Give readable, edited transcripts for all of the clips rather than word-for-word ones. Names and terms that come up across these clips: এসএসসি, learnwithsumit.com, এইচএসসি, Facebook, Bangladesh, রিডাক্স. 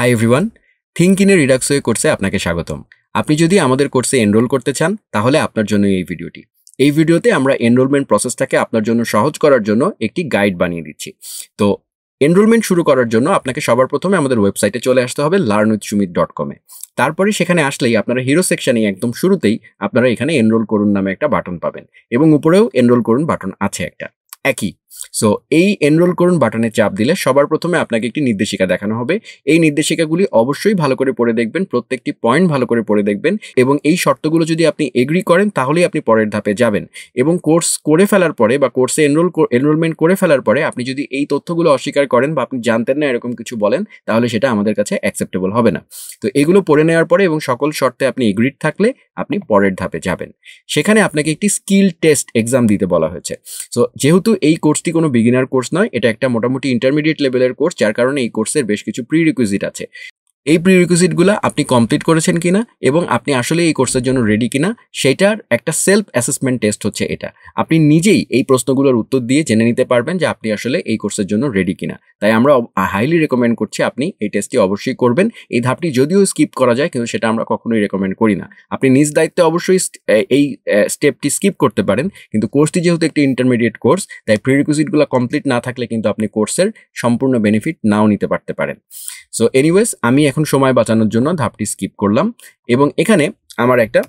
High everyone, think in a রিডাক্স way কোর্সে আপনাকে স্বাগতম। আপনি যদি আমাদের কোর্সে এনরোল করতে চান তাহলে আপনার জন্য এই ভিডিওটি। এই ভিডিওতে আমরা এনরোলমেন্ট প্রসেসটাকে আপনার জন্য সহজ করার জন্য একটি গাইড বানিয়ে দিচ্ছি। তো এনরোলমেন্ট শুরু করার জন্য আপনাকে সবার প্রথমে আমাদের ওয়েবসাইটে চলে আসতে হবে learnwithsumit.com এ। তারপরে সেখানে আসলেই আপনারা হিরো সেকশানে একদম শুরুতেই আপনারা এখানে এনরোল করুন নামে একটা বাটন পাবেন এবং উপরেও এনরোল করুন বাটন আছে একটা একই। সো এই এনরোল করুন বাটনে চাপ দিলে সবার প্রথমে আপনাকে একটি নির্দেশিকা দেখানো হবে। এই নির্দেশিকাগুলি অবশ্যই ভালো করে পড়ে দেখবেন, প্রত্যেকটি পয়েন্ট ভালো করে পড়ে দেখবেন এবং এই শর্তগুলো যদি আপনি এগ্রি করেন তাহলেই আপনি পরের ধাপে যাবেন। এবং কোর্স করে ফেলার পরে বা কোর্সে এনরোলমেন্ট করে ফেলার পরে আপনি যদি এই তথ্যগুলো অস্বীকার করেন বা আপনি জানতেন না এরকম কিছু বলেন তাহলে সেটা আমাদের কাছে অ্যাকসেপ্টেবল হবে না। তো এগুলো পড়ে নেওয়ার পরে এবং সকল শর্তে আপনি এগ্রিড থাকলে আপনি পরের ধাপে যাবেন। সেখানে আপনাকে একটি স্কিল টেস্ট এক্সাম দিতে বলা হয়েছে। সো যেহেতু এই কোর্সটি কোনো বিগিনার কোর্স নয়, এটা একটা মোটামুটি ইন্টারমিডিয়েট লেভেলের কোর্স, যার কারণে এই কোর্সের বেশ কিছু প্রিরিকুইজিট আছে। এই প্রিরিকুইজিটগুলো আপনি কমপ্লিট করেছেন কিনা এবং আপনি আসলে এই কোর্সের জন্য রেডি কিনা সেটার একটা সেলফ অ্যাসেসমেন্ট টেস্ট হচ্ছে এটা। আপনি নিজেই এই প্রশ্নগুলোর উত্তর দিয়ে জেনে নিতে পারবেন যে আপনি আসলে এই কোর্সের জন্য রেডি কিনা। তাই আমরা হাইলি রেকমেন্ড করছি আপনি এই টেস্টটি অবশ্যই করবেন। এই ধাপটি যদিও স্কিপ করা যায় কিন্তু সেটা আমরা কখনোই রেকমেন্ড করি না। আপনি নিজ দায়িত্বে অবশ্যই এই স্টেপটি স্কিপ করতে পারেন, কিন্তু কোর্সটি যেহেতু একটি ইন্টারমিডিয়েট কোর্স তাই প্রিরিকুইজিটগুলো কমপ্লিট না থাকলে কিন্তু আপনি কোর্সের সম্পূর্ণ বেনিফিট নাও নিতে পারতে পারেন। সো এনিওয়েজ, আমি এখন সময় বাঁচানোর জন্য ধাপটি স্কিপ করলাম এবং এখানে আমার একটা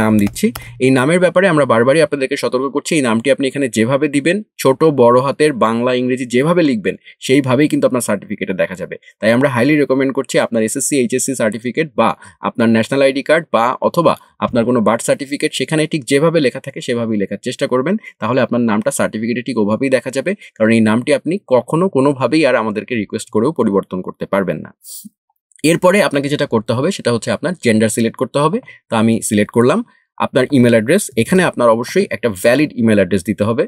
নাম দিচ্ছি। এই নামের ব্যাপারে আমরা বারবারই আপনাদেরকে সতর্ক করছি। এই নামটি আপনি এখানে যেভাবে দিবেন, ছোট বড় হাতের বাংলা ইংরেজি যেভাবে লিখবেন সেইভাবেই কিন্তু আপনার সার্টিফিকেটে দেখা যাবে। তাই আমরা হাইলি রেকমেন্ড করছি আপনার এসএসসি এইচএসসি সার্টিফিকেট বা আপনার ন্যাশনাল আইডি কার্ড বা অথবা আপনার কোনো বার্থ সার্টিফিকেট সেখানে ঠিক যেভাবে লেখা থাকে সেভাবেই লেখার চেষ্টা করবেন, তাহলে আপনার নামটা সার্টিফিকেটে ঠিক ওভাবেই দেখা যাবে। কারণ এই নামটি আপনি কখনো কোনোভাবেই আর আমাদেরকে রিকোয়েস্ট করেও পরিবর্তন করতে পারবেন না। এরপরে আপনাকে যেটা করতে হবে সেটা হচ্ছে আপনার জেন্ডার সিলেক্ট করতে হবে। তো আমি সিলেক্ট করলাম। আপনার ইমেল অ্যাড্রেস, এখানে আপনার অবশ্যই একটা ভ্যালিড ইমেল অ্যাড্রেস দিতে হবে।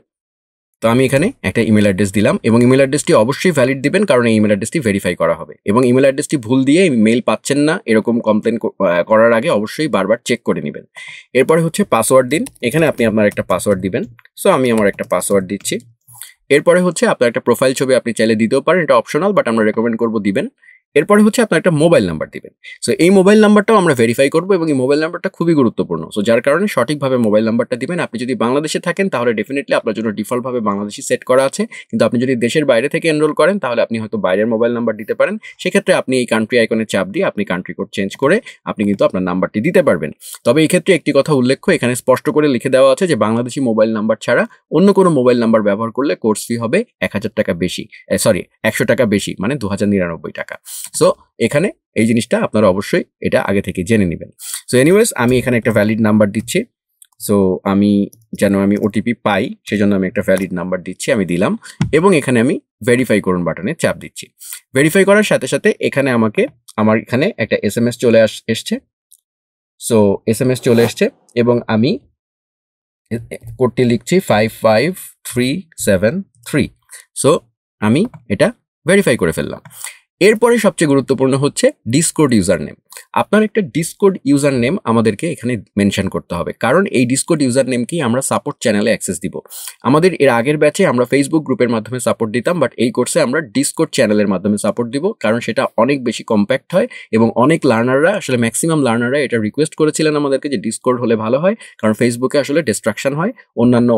তো আমি এখানে একটা ইমেল অ্যাড্রেস দিলাম এবং ইমেল অ্যাড্রেসটি অবশ্যই ভ্যালিড দিবেন, কারণ এই ইমেল অ্যাড্রেসটি ভেরিফাই করা হবে। এবং ইমেল অ্যাড্রেসটি ভুল দিয়ে মেল পাচ্ছেন না এরকম কমপ্লেন করার আগে অবশ্যই বারবার চেক করে নেবেন। এরপরে হচ্ছে পাসওয়ার্ড দিন, এখানে আপনি আপনার একটা পাসওয়ার্ড দিবেন। সো আমি আমার একটা পাসওয়ার্ড দিচ্ছি। এরপরে হচ্ছে আপনার একটা প্রোফাইল ছবি আপনি চাইলে দিতেও পারেন, এটা অপশনাল বাট আমরা রেকমেন্ড করবো দিবেন। এরপরে হচ্ছে আপনার একটা মোবাইল নাম্বার দিবেন। সো এই মোবাইল নাম্বারটাও আমরা ভেরিফাই করবো এবং এই মোবাইল নাম্বারটা খুবই গুরুত্বপূর্ণ। সো যার কারণে সঠিকভাবে মোবাইল নাম্বারটা দিবেন। আপনি যদি বাংলাদেশে থাকেন তাহলে ডেফিনেটলি আপনার জন্য ডিফল্টভাবে বাংলাদেশি সেট করা আছে, কিন্তু আপনি যদি দেশের বাইরে থেকে এনরোল করেন তাহলে আপনি হয়তো বাইরের মোবাইল নাম্বার দিতে পারেন। সেক্ষেত্রে আপনি এই কান্ট্রি আইকনে চাপ দিয়ে আপনি কান্ট্রি কোড চেঞ্জ করে আপনি কিন্তু আপনার নাম্বারটি দিতে পারবেন। তবে এই ক্ষেত্রে একটি কথা উল্লেখ্য, এখানে স্পষ্ট করে লিখে দেওয়া আছে যে বাংলাদেশি মোবাইল নাম্বার ছাড়া অন্য কোনো মোবাইল নাম্বার ব্যবহার করলে কোর্স ফি হবে 1000 টাকা বেশি, সরি 100 টাকা বেশি, মানে 2099 টাকা। সো এখানে এই জিনিসটা আপনারা অবশ্যই এটা আগে থেকে জেনে নেবেন। সো এনিওয়েজ, আমি এখানে একটা ভ্যালিড নাম্বার দিচ্ছি। সো আমি যেন আমি ওটিপি পাই সেজন্য আমি একটা ভ্যালিড নাম্বার দিচ্ছি, আমি দিলাম। এবং এখানে আমি ভেরিফাই করুন বাটনে চাপ দিচ্ছি। ভেরিফাই করার সাথে সাথে এখানে আমাকে আমার এখানে একটা SMS চলে এসছে। সো SMS চলে এসছে এবং আমি কোডটি লিখছি 55373। সো আমি এটা ভেরিফাই করে ফেললাম। এরপরে সবচেয়ে গুরুত্বপূর্ণ হচ্ছে ডিসকর্ড ইউজার নেম। আপনার একটা ডিসকর্ড ইউজার নেম আমাদেরকে এখানে মেনশন করতে হবে, কারণ এই ডিসকর্ড ইউজার নেমকেই আমরা সাপোর্ট চ্যানেলে অ্যাক্সেস দিব। আমাদের এর আগের ব্যাচে আমরা ফেসবুক গ্রুপের মাধ্যমে সাপোর্ট দিতাম, বাট এই কোর্সে আমরা ডিসকর্ড চ্যানেলের মাধ্যমে সাপোর্ট দিব, কারণ সেটা অনেক বেশি কম্প্যাক্ট হয় এবং অনেক লার্নাররা আসলে ম্যাক্সিমাম লার্নাররা এটা রিকোয়েস্ট করেছিলেন আমাদেরকে যে ডিসকর্ড হলে ভালো হয়, কারণ ফেসবুকে আসলে ডিস্ট্রাকশন হয়, অন্যান্য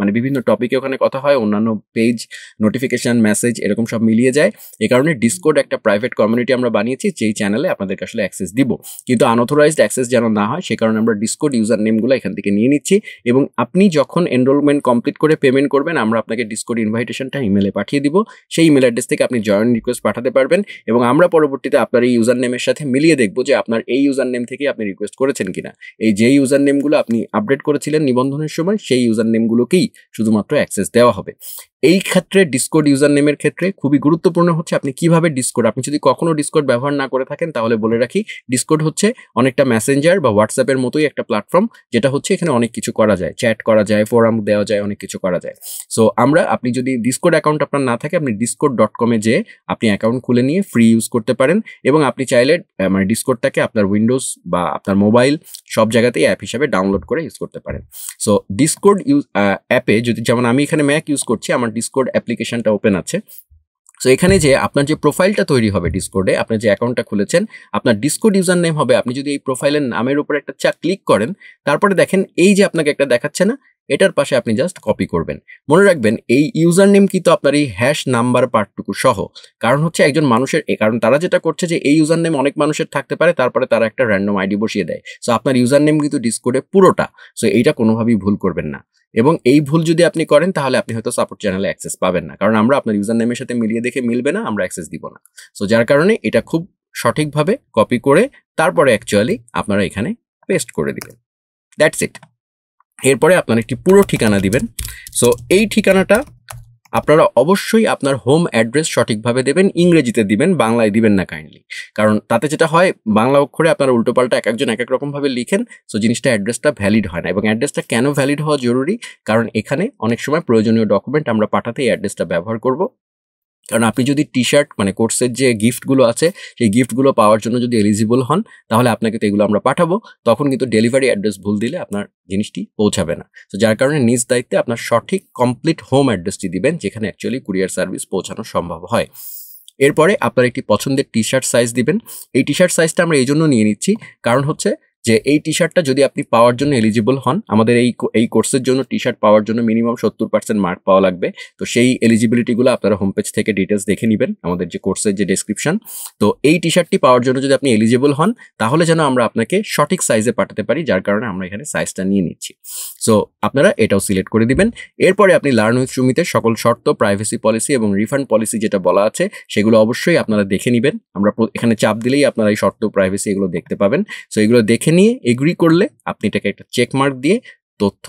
মানে বিভিন্ন টপিকে ওখানে কথা হয়, অন্যান্য পেজ নোটিফিকেশান মেসেজ এরকম সব মিলিয়ে যায়। এই কারণে ডিসকর্ড একটা প্রাইভেট কমিউনিটি আমরা বানিয়েছি, যেই চ্যানেলে আপনাদেরকে আসলে অ্যাক্সেস দিব, কিন্তু আনঅথরাইজড অ্যাক্সেস যেন না হয় সে কারণে আমরা ডিসকর্ড ইউজার নেমগুলো এখান থেকে নিয়ে নিচ্ছি। এবং আপনি যখন এনরোলমেন্ট কমপ্লিট করে পেমেন্ট করবেন আমরা আপনাকে ডিসকর্ড ইনভাইটেশনটা ইমেলে পাঠিয়ে দিব। সেই ইমেল অ্যাড্রেস থেকে আপনি জয়েন রিকোয়েস্ট পাঠাতে পারবেন এবং আমরা পরবর্তীতে আপনার এই ইউজার নেমের সাথে মিলিয়ে দেখব যে আপনার এই ইউজার নেম থেকে আপনি রিকোয়েস্ট করেছেন কিনা। এই যে ইউজার নেমগুলো আপনি আপডেট করেছিলেন নিবন্ধনের সময় সেই ইউজার নেমগুলোকেই শুধুমাত্র অ্যাক্সেস দেওয়া হবে। এই ক্ষেত্রে ডিসকর্ড ইউজার নেমের ক্ষেত্রে খুবই গুরুত্বপূর্ণ হচ্ছে আপনি কিভাবে ডিসকর্ড, আপনি যদি কখনো ডিসকর্ড ব্যবহার না করে থাকেন তাহলে বলে রাখি ডিসকর্ড হচ্ছে অনেকটা মেসেঞ্জার বা হোয়াটসঅ্যাপের মতোই একটা প্ল্যাটফর্ম, যেটা হচ্ছে এখানে অনেক কিছু করা যায়, চ্যাট করা যায়, ফোরাম দেওয়া যায়, অনেক কিছু করা যায়। সো আপনি যদি ডিসকর্ড অ্যাকাউন্ট আপনার না থাকে আপনি discord.com এ যেয়ে আপনি অ্যাকাউন্ট খুলে নিয়ে ফ্রি ইউজ করতে পারেন এবং আপনি চাইলে মানে ডিসকর্ডটাকে আপনার উইন্ডোজ বা আপনার মোবাইল সব জায়গাতেই অ্যাপ হিসাবে ডাউনলোড করে ইউজ করতে পারেন। সো ডিসকর্ড অ্যাপে যদি, যেমন আমি এখানে ম্যাক ইউজ করছি, আমার ডিসকর্ড অ্যাপ্লিকেশনটা ওপেন আছে। So এখানে যে আপনার যে প্রোফাইলটা তৈরি হবে ডিসকর্ডে আপনি যে অ্যাকাউন্টটা খুলেছেন আপনার ডিসকর্ড ইউজার নেম হবে আপনি যদি এই প্রোফাইলের নামের উপর একটা চা ক্লিক করেন তারপরে দেখেন এই যে আপনাকে একটা দেখাচ্ছে না এটার পাশে আপনি জাস্ট কপি করবেন মনে রাখবেন এই ইউজার নেম কিন্তু আপনার এই হ্যাশ নাম্বার পার্টটুকু সহ কারণ হচ্ছে একজন মানুষের কারণ তারা যেটা করছে যে এই ইউজার নেম অনেক মানুষের থাকতে পারে তারপরে তারা একটা র‍্যান্ডম আইডি বসিয়ে দেয় সো আপনার ইউজার নেম কিন্তু ডিসকর্ডে পুরোটা সো এইটা কোনোভাবেই ভুল করবেন না এবং এই ভুল যদি আপনি করেন তাহলে আপনি হয়তো সাপোর্ট চ্যানেলে অ্যাক্সেস পাবেন না কারণ আমরা আপনার ইউজার নেমের সাথে মিলিয়ে দেখে মিলবে না আমরা অ্যাক্সেস দিব না সো যার কারণে এটা খুব সঠিকভাবে কপি করে তারপরে অ্যাকচুয়ালি আপনারা এখানে পেস্ট করে দিবেন দ্যাটস ইট এরপরে আপনারা একটি পুরো ঠিকানা দিবেন সো এই ঠিকানাটা আপনারা অবশ্যই আপনার হোম অ্যাড্রেস সঠিকভাবে দেবেন ইংরেজিতে দিবেন বাংলায় দিবেন না কাইন্ডলি কারণ তাতে যেটা হয় বাংলা অক্ষরে আপনারা উল্টোপাল্টা একজন এক এক রকম ভাবে লিখেন সো জিনিসটা অ্যাড্রেসটা ভ্যালিড হয় না এবং অ্যাড্রেসটা কেন ভ্যালিড হওয়া জরুরি কারণ এখানে অনেক সময় প্রয়োজনীয় ডকুমেন্ট আমরা পাঠাতে এই অ্যাড্রেসটা ব্যবহার করব কারণ আপনি যদি টি-শার্ট মানে কোর্সের যে গিফটগুলো আছে সেই গিফটগুলো পাওয়ার জন্য যদি এলিজিবল হন তাহলে আপনাকে তো এগুলো আমরা পাঠাবো তখন কিন্তু ডেলিভারি অ্যাড্রেস ভুল দিলে আপনার জিনিসটি পৌঁছাবে না তো যার কারণে নিজ দায়িত্বে আপনার সঠিক কমপ্লিট হোম অ্যাড্রেসটি দিবেন যেখানে অ্যাকচুয়ালি কুরিয়ার সার্ভিস পৌঁছানো সম্ভব হয় এরপরে আপনার একটি পছন্দের টি-শার্ট সাইজ দিবেন এই টি-শার্ট সাইজটা আমরা এইজন্য নিয়ে নিচ্ছি কারণ হচ্ছে যে এই টি-শার্টটা যদি আপনি পাওয়ার জন্য এলিজিবল হন আমাদের এই কোর্সের জন্য টি-শার্ট পাওয়ার জন্য মিনিমাম 70% মার্ক পাওয়া লাগবে তো সেই এলিজিবিলিটি গুলো আপনারা হোম পেজ থেকে ডিটেইলস দেখে নেবেন আমাদের যে কোর্সের যে ডেসক্রিপশন তো এই টি-শার্টটি পাওয়ার জন্য যদি আপনি এলিজিবল হন তাহলে যেন আমরা আপনাকে সঠিক সাইজে পাঠাতে পারি যার কারণে আমরা এখানে সাইজটা নিয়ে নিচ্ছি সো আপনারা এটাও সিলেক্ট করে দিবেন এরপরে আপনি লার্ন উইথ সুমিতের সকল শর্ত প্রাইভেসি পলিসি এবং রিফান্ড পলিসি যেটা বলা আছে সেগুলো অবশ্যই আপনারা দেখে নেবেন আমরা এখানে চাপ দিলেই আপনারা এই শর্ত প্রাইভেসি এগুলো দেখতে পাবেন সো এগুলো দেখে নিয়ে এগ্রি করলে আপনি এটাকে একটা চেক মার্ক দিয়ে তথ্য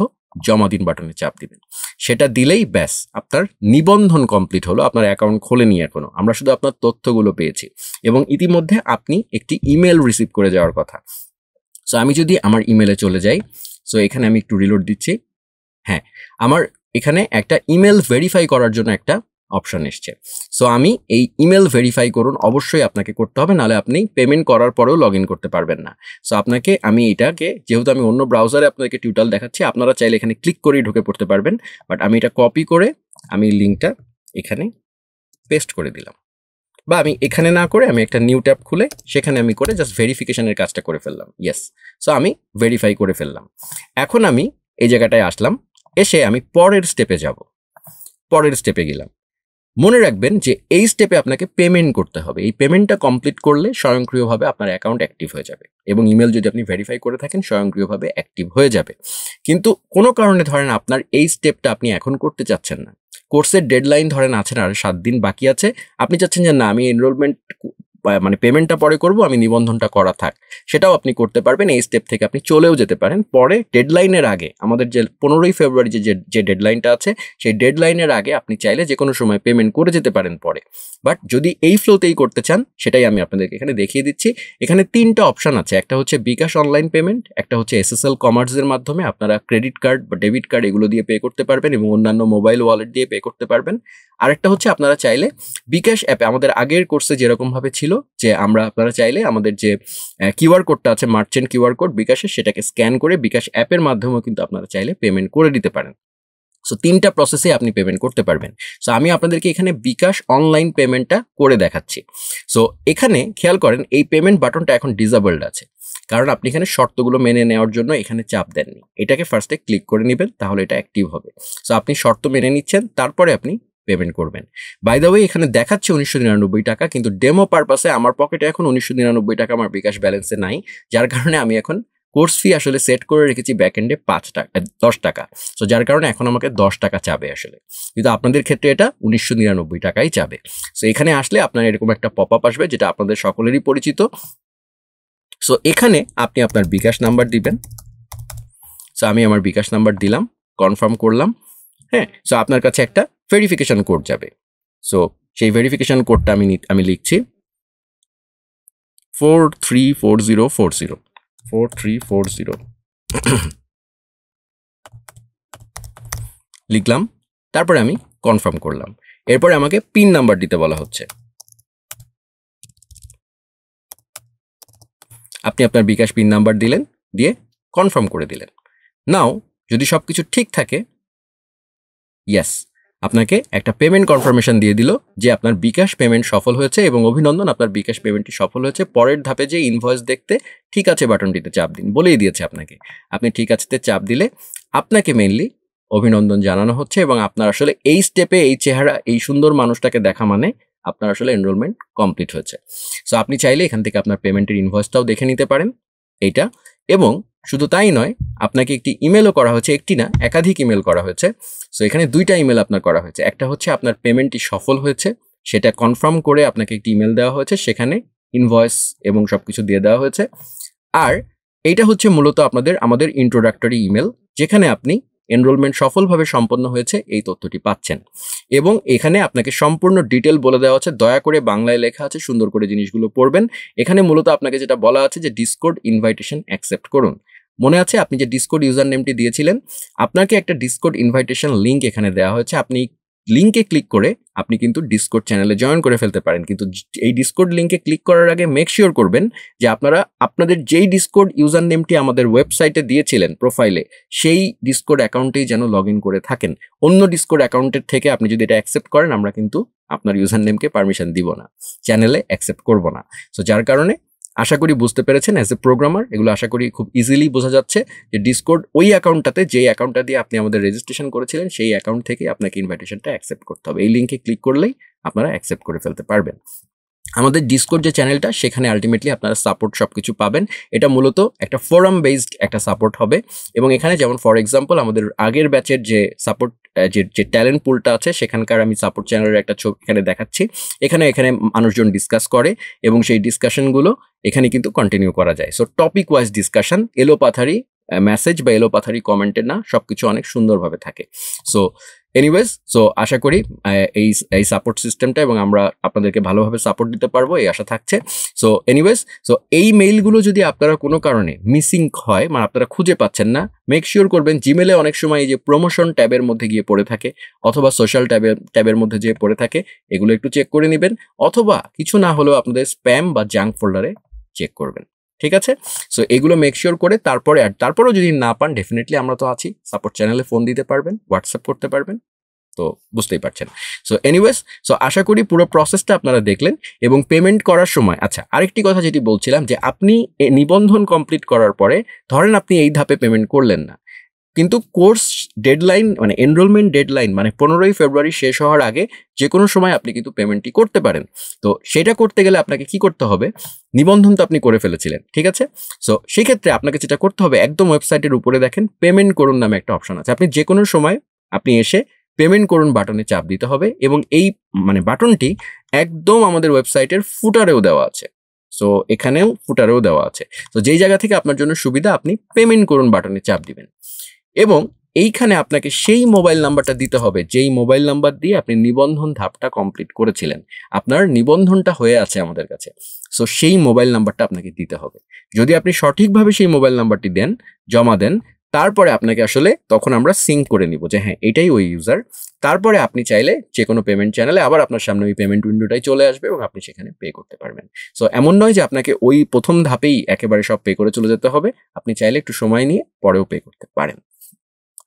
জমা দিন বাটনে চাপ দিবেন সেটা দিলেই ব্যাস আপনার নিবন্ধন কমপ্লিট হলো আপনার অ্যাকাউন্ট খোলেনি এখনো আমরা শুধু আপনার তথ্যগুলো পেয়েছি এবং ইতিমধ্যে আপনি একটি ইমেল রিসিভ করে যাওয়ার কথা সো আমি যদি আমার ইমেলে চলে যাই সো এখানে আমি একটু রিলোড দিচ্ছি হ্যাঁ আমার এখানে একটা ইমেল ভেরিফাই করার জন্য একটা অপশন আসছে সো আমি এই ইমেল ভেরিফাই করুন অবশ্যই আপনাকে করতে হবে নালে আপনি পেমেন্ট করার পরেও লগইন করতে পারবেন না সো আপনাকে আমি এটাকে যেহেতু আমি অন্য ব্রাউজারে আপনাকে টিউটাল দেখাচ্ছি আপনারা চাইলে এখানে ক্লিক করে ঢুকে পড়তে পারবেন বাট আমি এটা কপি করে আমি লিংকটা এখানে পেস্ট করে দিলাম বা আমি এখানে না করে আমি একটা নিউ ট্যাব খুলে সেখানে আমি করে জাস্ট ভেরিফিকেশনের কাজটা করে ফেললাম ইয়েস সো আমি ভেরিফাই করে ফেললাম এখন আমি এই জায়গাটায় আসলাম এসে আমি পরের স্টেপে যাব পরের স্টেপে গেলাম মনে রাখবেন যে এই স্টেপে আপনাকে পেমেন্ট করতে হবে এই পেমেন্টটা কমপ্লিট করলে স্বয়ংক্রিয়ভাবে আপনার অ্যাকাউন্ট অ্যাক্টিভ হয়ে যাবে এবং ইমেল যদি আপনি ভেরিফাই করে থাকেন স্বয়ংক্রিয়ভাবে অ্যাক্টিভ হয়ে যাবে কিন্তু কোনো কারণে ধরেন আপনার এই স্টেপটা আপনি এখন করতে চাচ্ছেন না কোর্সের ডেডলাইন ধরেন আছে আর 7 দিন বাকি আছে আপনি চাচ্ছেন যে না আমি এনরোলমেন্ট মানে পেমেন্টটা পরে করব আমি নিবন্ধনটা করা থাক সেটাও আপনি করতে পারবেন এই স্টেপ থেকে আপনি চলেও যেতে পারেন পরে ডেডলাইনের আগে আমাদের যে 15 ফেব্রুয়ারি যে ডেডলাইনটা আছে সেই ডেডলাইনের আগে আপনি চাইলে যে কোনো সময় পেমেন্ট করে যেতে পারেন পরে বাট যদি এই ফ্লোতেই করতে চান সেটাই আমি আপনাদেরকে এখানে দেখিয়ে দিচ্ছি এখানে 3টা অপশন আছে একটা হচ্ছে বিকাশ অনলাইন পেমেন্ট একটা হচ্ছে এসএসএল কমার্সের মাধ্যমে আপনারা ক্রেডিট কার্ড বা ডেবিট কার্ড এগুলো দিয়ে পে করতে পারবেন এবং অন্যান্য মোবাইল ওয়ালেট দিয়ে পে করতে পারবেন আরেকটা হচ্ছে আপনারা চাইলে বিকাশ অ্যাপে আমাদের আগের কোর্সে যেরকম ভাবে ছিল যে আমরা আপনারা চাইলে আমাদের যে কিউআর কোডটা আছে মার্চেন্ট কিউআর কোড বিকাশে সেটাকে স্ক্যান করে বিকাশ অ্যাপের মাধ্যমেও কিন্তু আপনারা চাইলে পেমেন্ট করে দিতে পারেন সো 3টা প্রসেসে আপনি পেমেন্ট করতে পারবেন সো আমি আপনাদেরকে এখানে বিকাশ অনলাইন পেমেন্টটা করে দেখাচ্ছি সো এখানে খেয়াল করেন এই পেমেন্ট বাটনটা এখন ডিসেবলড আছে কারণ আপনি এখানে শর্তগুলো মেনে নেওয়ার জন্য এখানে চাপ দেননি এটাকে ফার্স্টে ক্লিক করে নেবেন তাহলে এটা অ্যাক্টিভ হবে সো আপনি শর্ত মেনে নিচ্ছেন তারপরে আপনি পেমেন্ট করবেন বাই দ্য ওয়ে এখানে দেখাচ্ছে 1999 টাকা কিন্তু ডেমো পারপাসে আমার পকেটে এখন 1999 টাকা আমার বিকাশ ব্যালেন্সে নাই যার কারণে আমি এখন কোর্স ফি আসলে সেট করে রেখেছি ব্যাকএন্ডে 10 টাকা সো যার কারণে এখন আমাকে 10 টাকা চাবে আসলে কিন্তু আপনাদের ক্ষেত্রে এটা 1999 টাকাই চাবে সো এখানে আসলে আপনার এরকম একটা পপ আপ আসবে যেটা আপনাদের সকলেরই পরিচিত সো এখানে আপনি আপনার বিকাশ নাম্বার দিবেন সো আমি আমার বিকাশ নাম্বার দিলাম কনফার্ম করলাম হ্যাঁ সো আপনার কাছে একটা ভেরিফিকেশন কোড যাবে সো সেই ভেরিফিকেশন কোডটা আমি লিখছি 4340 লিখলাম তারপরে আমি কনফার্ম করলাম এরপরে আমাকে পিন নাম্বার দিতে বলা হচ্ছে আপনি আপনার বিকাশ পিন নাম্বার দিলেন দিয়ে কনফার্ম করে দিলেন নাও যদি সবকিছু ঠিক থাকে ইয়েস আপনাকে একটা পেমেন্ট কনফার্মেশন দিয়ে দিল যে আপনার বিকাশ পেমেন্ট সফল হয়েছে এবং অভিনন্দন আপনার বিকাশ পেমেন্টটি সফল হয়েছে। পরের ধাপে যে ইনভয়েস দেখতে ঠিক আছে বাটনটিতে চাপ দিন বলেই দিয়েছে আপনাকে। আপনি ঠিক আছেতে চাপ দিলে আপনাকে মেইনলি অভিনন্দন জানানো হচ্ছে এবং আপনার আসলে এই স্টেপে এই চেহারা এই সুন্দর মানুষটাকে দেখা মানে আপনার আসলে এনরোলমেন্ট কমপ্লিট হয়েছে। সো আপনি চাইলে এখান থেকে আপনার পেমেন্টের ইনভয়েসটাও দেখে নিতে পারেন এইটা। এবং শুধু তাই নয়, আপনাকে একটি ইমেলও করা হয়েছে, একটি না একাধিক ইমেল করা হয়েছে। সো এখানে দুইটা ইমেল আপনার করা হয়েছে, একটা হচ্ছে আপনার পেমেন্টটি সফল হয়েছে সেটা কনফার্ম করে আপনাকে একটি ইমেল দেওয়া হয়েছে, সেখানে ইনভয়েস এবং সব কিছু দিয়ে দেওয়া হয়েছে। আর এইটা হচ্ছে মূলত আমাদের ইন্ট্রোডাক্টরি ইমেল, যেখানে আপনি এনরোলমেন্ট সফলভাবে সম্পন্ন হয়েছে এই তথ্যটি পাচ্ছেন এবং এখানে আপনাকে সম্পূর্ণ ডিটেল বলে দেওয়া আছে। দয়া করে বাংলায় লেখা আছে, সুন্দর করে জিনিসগুলো পড়বেন। এখানে মূলত আপনাকে যেটা বলা আছে যে ডিসকর্ড ইনভাইটেশন অ্যাকসেপ্ট করুন। মনে আছে আপনি যে ডিসকর্ড ইউজার নেমটি দিয়েছিলেন, আপনাকে একটা ডিসকর্ড ইনভাইটেশন লিঙ্ক এখানে দেওয়া হয়েছে। আপনি লিঙ্কে ক্লিক করে আপনি কিন্তু ডিসকর্ড চ্যানেলে জয়েন করে ফেলতে পারেন, কিন্তু এই ডিসকর্ড লিঙ্কে ক্লিক করার আগে মেক শিওর করবেন যে আপনারা আপনাদের যেই ডিসকর্ড ইউজার নেমটি আমাদের ওয়েবসাইটে দিয়েছিলেন প্রোফাইলে, সেই ডিসকর্ড অ্যাকাউন্টেই যেন লগ ইন করে থাকেন। অন্য ডিসকর্ড অ্যাকাউন্টের থেকে আপনি যদি এটা অ্যাকসেপ্ট করেন, আমরা কিন্তু আপনার ইউজার নেমকে পারমিশন দিব না, চ্যানেলে অ্যাকসেপ্ট করব না। সো যার কারণে আশা করি বুঝতে পেরেছেন অ্যাজ এ প্রোগ্রামার, এগুলো আশা করি খুব ইজিলি বোঝা যাচ্ছে যে ডিসকর্ড ওই অ্যাকাউন্টটাতে, যেই অ্যাকাউন্টটা দিয়ে আপনি আমাদের রেজিস্ট্রেশন করেছিলেন, সেই অ্যাকাউন্ট থেকে আপনাকে ইনভাইটেশনটা অ্যাকসেপ্ট করতে হবে। এই লিঙ্কে ক্লিক করলেই আপনারা অ্যাকসেপ্ট করে ফেলতে পারবেন। আমাদের ডিসকর্ড যে চ্যানেলটা, সেখানে আলটিমেটলি আপনারা সাপোর্ট সব কিছু পাবেন। এটা মূলত একটা ফোরাম বেসড একটা সাপোর্ট হবে এবং এখানে যেমন ফর এক্সাম্পল আমাদের আগের ব্যাচের যে সাপোর্ট যে ট্যালেন্ট পুলটা আছে, সেখানকার আমি সাপোর্ট চ্যানেলের একটা ছবি এখানে দেখাচ্ছি। এখানে মানুষজন ডিসকাস করে এবং সেই ডিসকাশনগুলো এখানে কিন্তু কন্টিনিউ করা যায়। সো টপিক ওয়াইজ ডিসকাশন, এলোপাথারি মেসেজ বা এলোপাথারি কমেন্টে না, সব কিছু অনেক সুন্দরভাবে থাকে। সো এনিওয়েজ, সো আশা করি এই সাপোর্ট সিস্টেমটা এবং আমরা আপনাদেরকে ভালোভাবে সাপোর্ট দিতে পারবো এই আশা থাকছে। সো এনিওয়েজ, সো এই মেইলগুলো যদি আপনারা কোনো কারণে মিসিং হয়, মানে আপনারা খুঁজে পাচ্ছেন না, মেক শিওর করবেন জিমেলে অনেক সময় এই যে প্রমোশন ট্যাবের মধ্যে গিয়ে পড়ে থাকে অথবা সোশ্যাল ট্যাবের মধ্যে যেয়ে পড়ে থাকে, এগুলো একটু চেক করে নেবেন অথবা কিছু না হলেও আপনাদের স্প্যাম বা জাঙ্ক ফোল্ডারে চেক করবেন, ঠিক আছে? সো এগুলো মেক শিওর করে তারপরেও যদি না পান, ডেফিনেটলি আমরা তো আছি, সাপোর্ট চ্যানেলে ফোন দিতে পারবেন, হোয়াটসঅ্যাপ করতে পারবেন, তো বুঝতেই পারছেন। সো এনিওয়েজ, সো আশা করি পুরো প্রসেসটা আপনারা দেখলেন এবং পেমেন্ট করার সময়, আচ্ছা আরেকটি কথা যেটি বলছিলাম, যে আপনি নিবন্ধন কমপ্লিট করার পরে ধরেন আপনি এই ধাপে পেমেন্ট করলেন না, কিন্তু কোর্স ডেডলাইন মানে এনরোলমেন্ট ডেডলাইন মানে 15ই ফেব্রুয়ারি শেষ হওয়ার আগে যে কোনো সময় আপনি কিন্তু পেমেন্টটি করতে পারেন। তো সেটা করতে গেলে আপনাকে কি করতে হবে, নিবন্ধন তো আপনি করে ফেলেছিলেন, ঠিক আছে? সো সেক্ষেত্রে আপনাকে যেটা করতে হবে, একদম ওয়েবসাইটের উপরে দেখেন পেমেন্ট করুন নামে একটা অপশন আছে, আপনি যে কোনো সময় আপনি এসে পেমেন্ট করুন বাটনে চাপ দিতে হবে এবং এই মানে বাটনটি একদম আমাদের ওয়েবসাইটের ফুটারেও দেওয়া আছে। সো এখানেও ফুটারেও দেওয়া আছে। তো যেই জায়গা থেকে আপনার জন্য সুবিধা, আপনি পেমেন্ট করুন বাটনে চাপ দিবেন এবং এইখানে আপনাকে সেই মোবাইল নাম্বারটা দিতে হবে যেই মোবাইল নাম্বার দিয়ে আপনি নিবন্ধন ধাপটা কমপ্লিট করেছিলেন। আপনার নিবন্ধনটা হয়ে আছে আমাদের কাছে, সো সেই মোবাইল নাম্বারটা আপনাকে দিতে হবে। যদি আপনি সঠিকভাবে সেই মোবাইল নাম্বারটি দেন, জমা দেন, তারপরে আপনাকে আসলে তখন আমরা সিঙ্ক করে নিব যে হ্যাঁ এটাই ওই ইউজার। তারপরে আপনি চাইলে যে কোনো পেমেন্ট চ্যানেলে আবার আপনার সামনে ওই পেমেন্ট উইন্ডোটাই চলে আসবে এবং আপনি সেখানে পে করতে পারবেন। সো এমন নয় যে আপনাকে ওই প্রথম ধাপেই একেবারে সব পে করে চলে যেতে হবে, আপনি চাইলে একটু সময় নিয়ে পরেও পে করতে পারেন।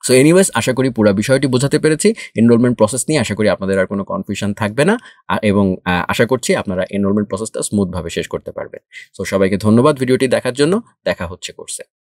সো এনিওয়েজ, আশা করি পুরো বিষয়টি বোঝাতে পেরেছি। এনরোলমেন্ট প্রসেস নিয়ে আশা করি আপনাদের আর কোনো কনফিউশন থাকবে না এবং আশা করছি আপনারা এনরোলমেন্ট প্রসেসটা স্মুথভাবে শেষ করতে পারবেন। সো সবাইকে ধন্যবাদ ভিডিওটি দেখার জন্য, দেখা হচ্ছে কোর্সে।